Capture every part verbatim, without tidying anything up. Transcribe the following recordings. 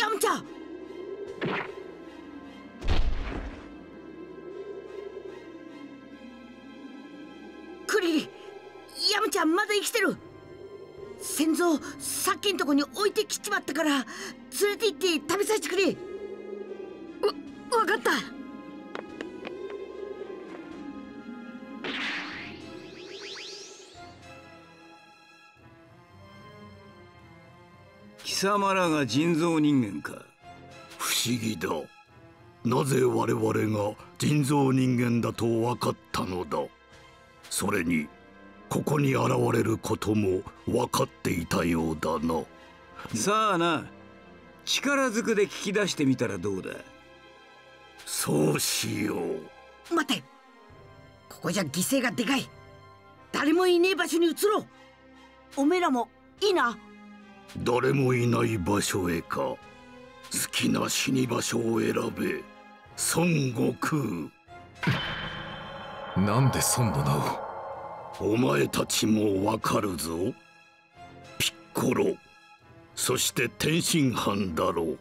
ヤムチャ。クリリ、ヤムチャまだ生きてる。先祖さっきんとこに置いてきちまったから連れて行って食べさせてくれ。わ、わかった。貴様らが人造人間か。不思議だ。なぜ我々が人造人間だと分かったのだ。それにここに現れることも分かっていたようだな。さあな、力ずくで聞き出してみたらどうだ。そうしよう。待て、ここじゃ犠牲がでかい。誰もいねえ場所に移ろう。おめえらもいいな。誰もいない場所へか。好きな死に場所を選べ、孫悟空。なんで孫の名を。お前たちもわかるぞ。ピッコロ、そして天津飯だろ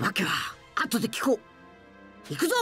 う。わけは後で聞こう。行くぞ。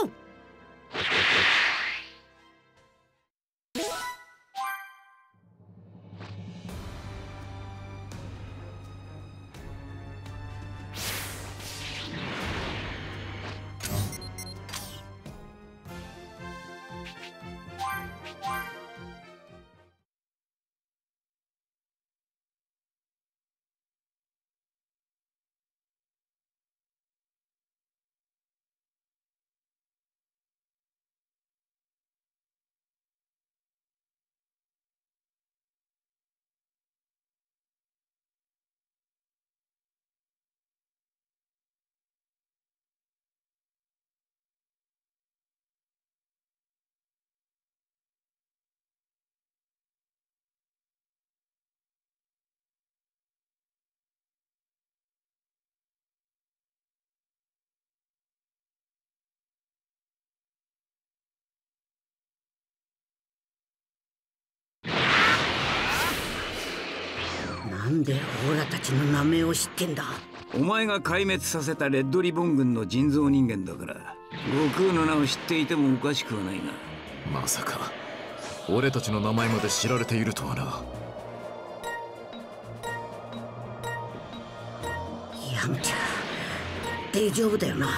なんでオーラたちの名前を知ってんだ。お前が壊滅させたレッドリボン軍の人造人間だから、悟空の名を知っていてもおかしくはないな。まさか俺たちの名前まで知られているとはな。ヤムチャ、大丈夫だよな。あ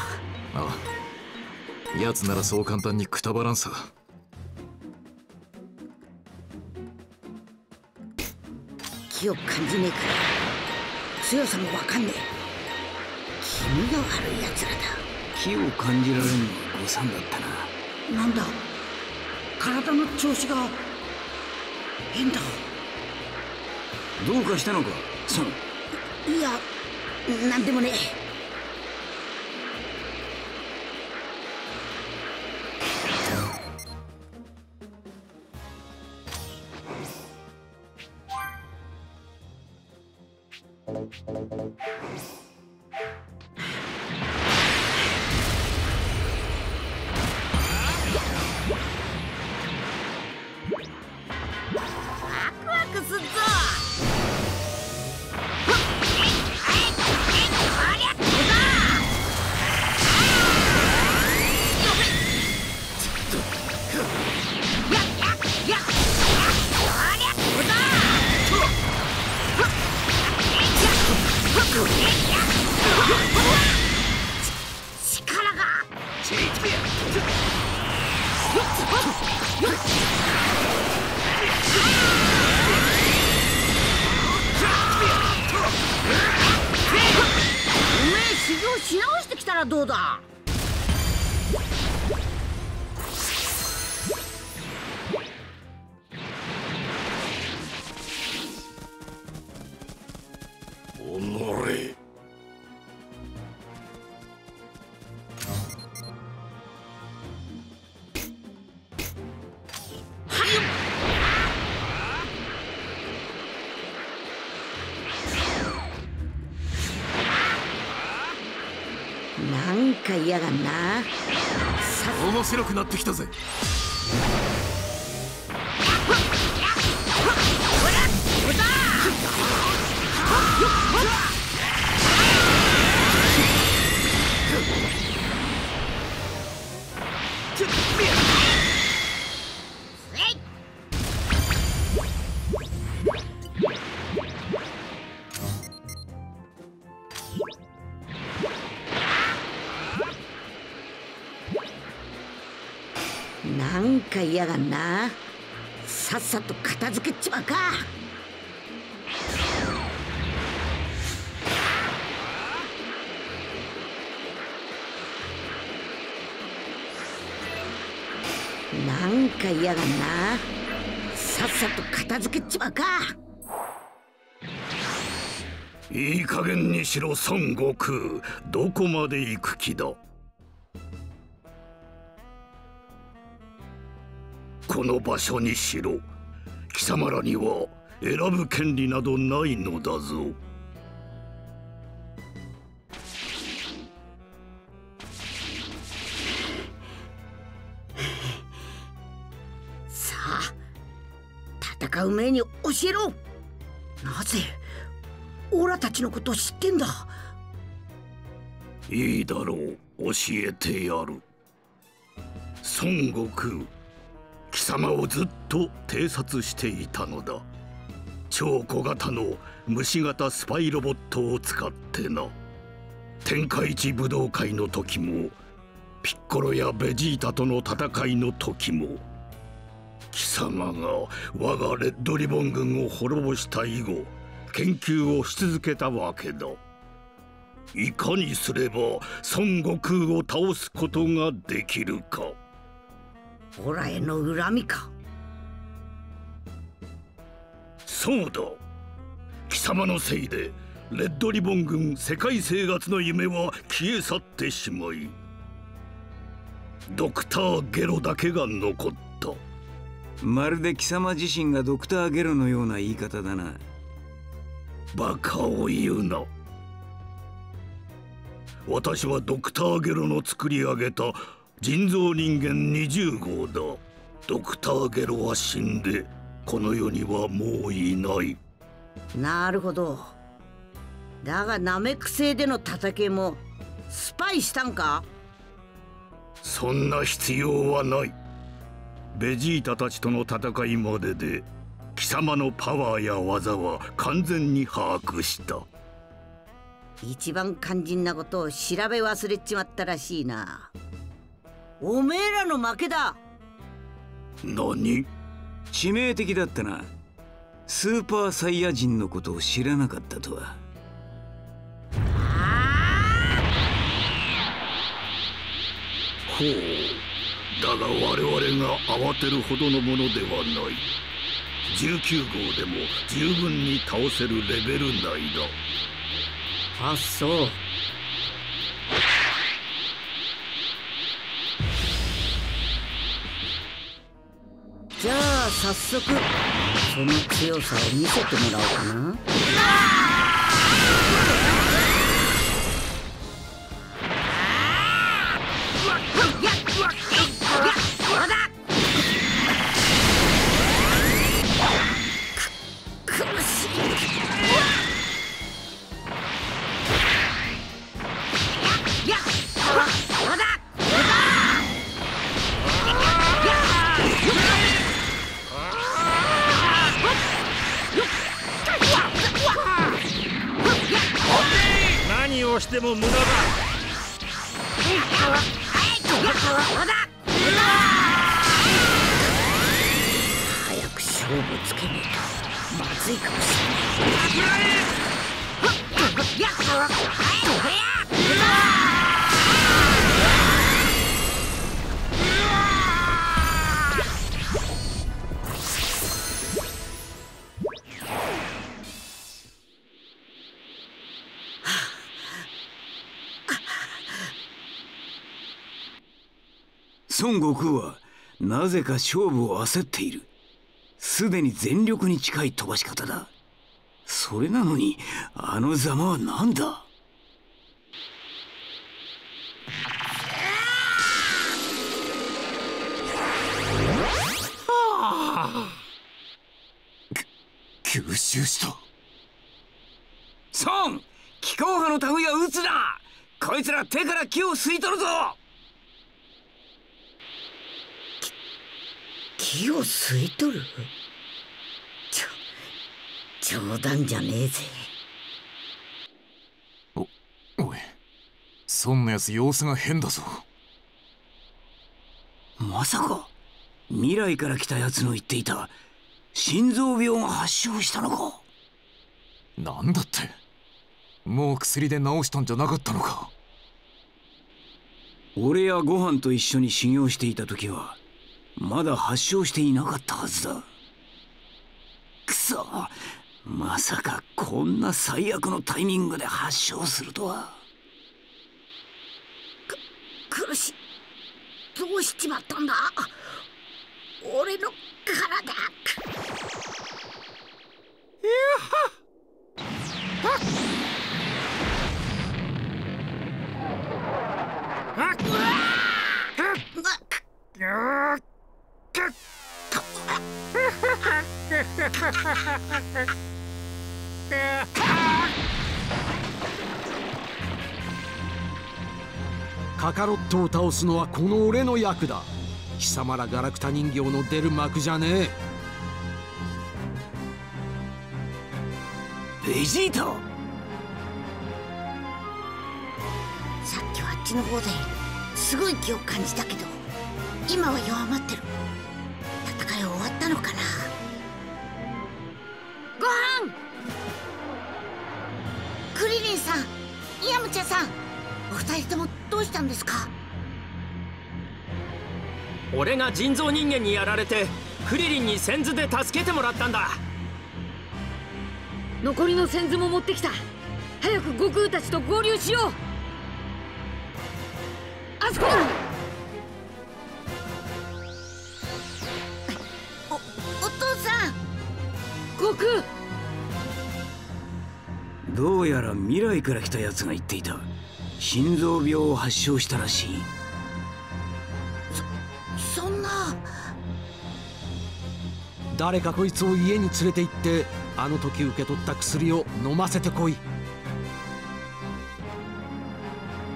あ、奴ならそう簡単にくたばらんさ。気を感じねえから、強さもわかんねえ。気味が悪いやつらだ。気を感じられるのは誤算だったな。なんだ、体の調子が変だ。どうかしたのか、その。いや、なんでもねえ。嫌がんな。面白くなってきたぜ。かいやがんな。さっさと片付けちまうか。なんか嫌がんな。さっさと片付けちまうか。いい加減にしろ孫悟空、どこまで行く気だ。この場所にしろ、貴様らには選ぶ権利などないのだぞ。さあ、戦う前に教えろ。なぜオラたちのことを知ってんだ。いいだろう、教えてやる。孫悟空、貴様をずっと偵察していたのだ。超小型の虫型スパイロボットを使ってな。天下一武道会の時も、ピッコロやベジータとの戦いの時も、貴様が我がレッドリボン軍を滅ぼした以後、研究をし続けたわけだ。いかにすれば孫悟空を倒すことができるか。オラへの恨みか。そうだ、貴様のせいでレッドリボン軍世界征伐の夢は消え去ってしまい、ドクターゲロだけが残った。まるで貴様自身がドクターゲロのような言い方だな。バカを言うな。私はドクターゲロの作り上げた人造人間にじゅうごうだ。ドクターゲロは死んで、この世にはもういない。なるほど。だがナメック星での戦いもスパイしたんか。そんな必要はない。ベジータたちとの戦いまでで、貴様のパワーや技は完全に把握した。一番肝心なことを調べ忘れちまったらしいな。おめえらの負けだ。何？致命的だったな。スーパーサイヤ人のことを知らなかったとは。ほう。だが我々が慌てるほどのものではない。じゅうきゅうごうでも十分に倒せるレベル内だ。あっそう。じゃあ早速その強さを見せてもらおうかな。でも無駄だ。早く勝負つけねえとまずいかもしれない。孫悟空はなぜか勝負を焦っている。すでに全力に近い飛ばし方だ。それなのにあのざまは何だ。吸収した。孫、気候派の類は撃つな。こいつら手から気を吸い取るぞ。火を吸い取る？ちょ、冗談じゃねえぜ。お、おい、そんなやつ様子が変だぞ。まさか未来から来たやつの言っていた心臓病が発症したのか。なんだって、もう薬で治したんじゃなかったのか。俺やご飯と一緒に修行していた時はまだ発症していなかったはずだ。くそ、まさかこんな最悪のタイミングで発症するとは。く苦しどうしちまったんだ俺の体。いやはっはっカカロットを倒すのはこの俺の役だ。貴様らガラクタ人形の出る幕じゃねえ。ベジータ、さっきはあっちの方ですごい気を感じたけど今は弱まってる。戦い終わったのかな。ご飯、クリリンさん、ヤムチャさん、お二人ともどうしたんですか。俺が人造人間にやられてクリリンに先頭で助けてもらったんだ。残りの先頭も持ってきた。早く悟空たちと合流しよう。あそこだ。どうやら未来から来たやつが言っていた心臓病を発症したらしい。そ、そんな。誰かこいつを家に連れて行ってあの時受け取った薬を飲ませてこい。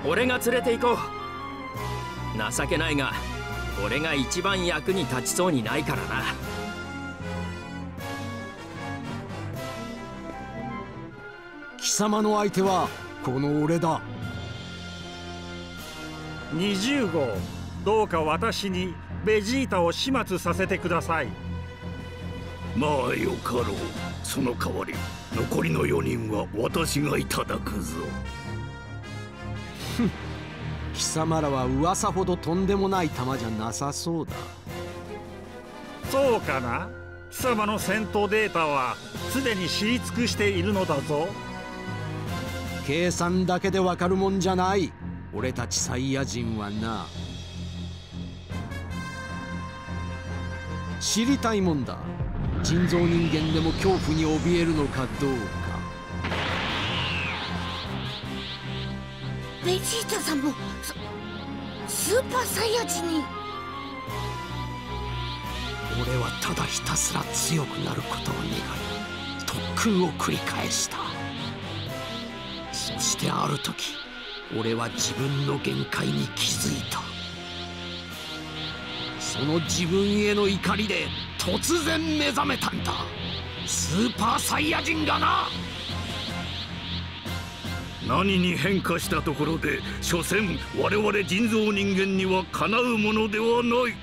俺が連れて行こう。情けないが俺が一番役に立ちそうにないからな。貴様の相手はこの俺だ。にじゅう号、どうか私にベジータを始末させてください。まあよかろう。その代わり残りのよにんは私がいただくぞ。ふん、貴様らは噂ほどとんでもない玉じゃなさそうだ。そうかな。貴様の戦闘データはすでに知り尽くしているのだぞ。計算だけでわかるもんじゃない。俺たちサイヤ人はな、知りたいもんだ。人造人間でも恐怖に怯えるのかどうか。ベジータさんもスーパーサイヤ人に。俺はただひたすら強くなることを願い特訓を繰り返した。そしてある時俺は自分の限界に気づいた。その自分への怒りで突然目覚めたんだ。スーパーサイヤ人がな。何に変化したところで所詮我々人造人間にはかなうものではない。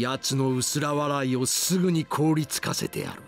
奴の薄ら笑いをすぐに凍りつかせてやる。